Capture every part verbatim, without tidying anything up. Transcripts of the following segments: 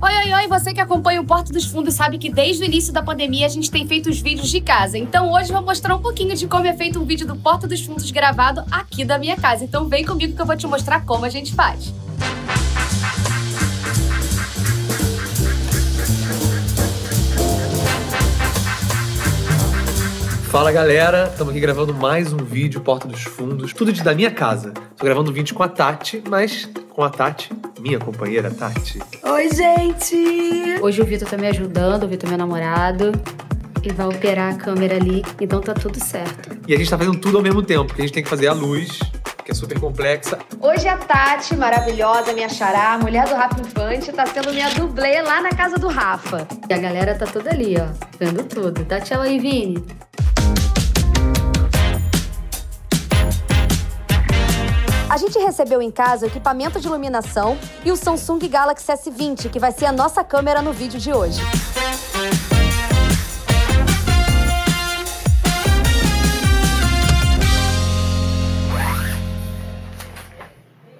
Oi, oi, oi! Você que acompanha o Porta dos Fundos sabe que desde o início da pandemia a gente tem feito os vídeos de casa. Então hoje eu vou mostrar um pouquinho de como é feito um vídeo do Porta dos Fundos gravado aqui da minha casa. Então vem comigo que eu vou te mostrar como a gente faz. Fala galera, estamos aqui gravando mais um vídeo Porta dos Fundos, tudo de da minha casa. Tô gravando um vídeo com a Tati, mas com a Tati, minha companheira Tati. Oi gente! Hoje o Vitor tá me ajudando, o Vitor é meu namorado, e vai operar a câmera ali, então tá tudo certo. E a gente tá fazendo tudo ao mesmo tempo, porque a gente tem que fazer a luz, que é super complexa. Hoje a Tati, maravilhosa, minha xará, mulher do Rafa Infante, tá sendo minha dublê lá na casa do Rafa. E a galera tá toda ali, ó, vendo tudo. Dá tchau aí, Vini. A gente recebeu em casa o equipamento de iluminação e o Samsung Galaxy S vinte, que vai ser a nossa câmera no vídeo de hoje.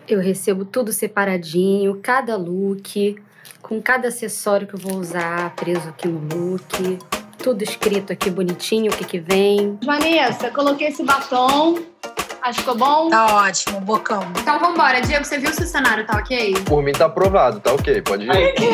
Eu recebo tudo separadinho, cada look, com cada acessório que eu vou usar preso aqui no look. Tudo escrito aqui bonitinho, o que que vem. Vanessa, coloquei esse batom. Acho que ficou bom? Tá ótimo, bocão. Então vambora. Diego, você viu se o cenário tá ok? Por mim tá aprovado, tá ok, pode ir. Ai, que...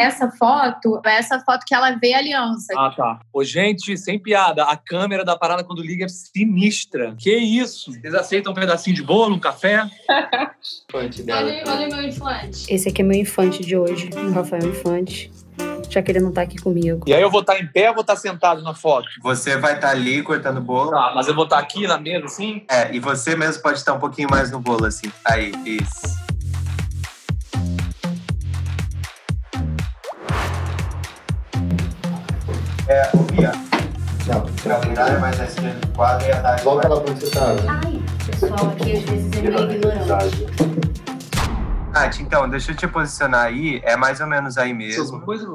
Essa foto, essa foto que ela vê a aliança. Ah, tá. Ô, gente, sem piada, a câmera da parada quando liga é sinistra. Que isso? Vocês aceitam um pedacinho de bolo, um café? Olha, olha o meu infante. Esse aqui é meu infante de hoje, o Rafael Infante. Já que ele não tá aqui comigo. E aí eu vou estar em pé ou vou estar sentado na foto? Você vai estar ali cortando bolo. Tá, mas eu vou estar aqui na mesa, assim? É, e você mesmo pode estar um pouquinho mais no bolo, assim. Aí, isso. É, o Bia. Tchau. Calendário mais a esquerda do quadro e a tarde. Logo ela consertada. Ai, pessoal, aqui às vezes é meio ignorante. Tati, então, deixa eu te posicionar aí. É mais ou menos aí mesmo. Coisa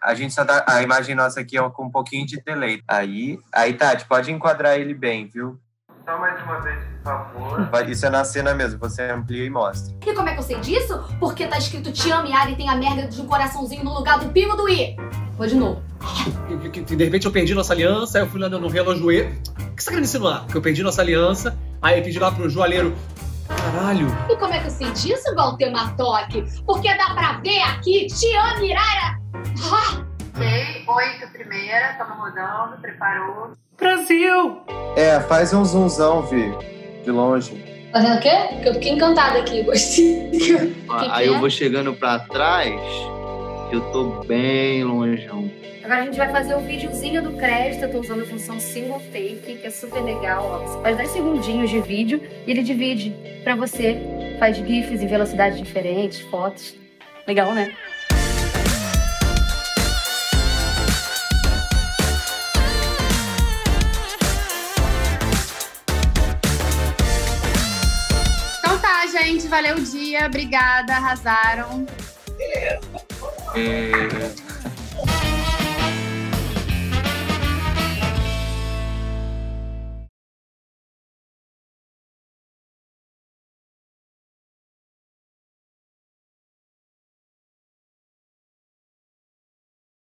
a gente só tá, a imagem nossa aqui é com um pouquinho de delay. Aí, aí, Tati, pode enquadrar ele bem, viu? Só mais uma vez, por favor. Isso é na cena mesmo, você amplia e mostra. E como é que eu sei disso? Porque tá escrito Tiana Mirara e tem a merda de um coraçãozinho no lugar do pingo do I. Vou de novo. De repente eu perdi nossa aliança, aí eu fui lá no relojoeiro. O que você tá querendo insinuar? Que eu perdi nossa aliança, aí eu pedi lá pro joalheiro. Caralho! E como é que eu sei disso, Valter Matoque? Porque dá pra ver aqui, Tiana Mirara! Ah. Ok, oito primeira, tamo rodando, preparou. Brasil! É, faz um zoomzão, Vi, de longe. Fazendo o quê? Porque eu fiquei encantada aqui, gostei. Aí eu vou chegando pra trás, eu tô bem longeão. Agora a gente vai fazer um videozinho do crédito, eu tô usando a função single take, que é super legal, ó. Você faz dez segundinhos de vídeo e ele divide pra você. Faz gifs em velocidades diferentes, fotos. Legal, né? Então tá, gente, valeu o dia, obrigada, arrasaram. Beleza. É...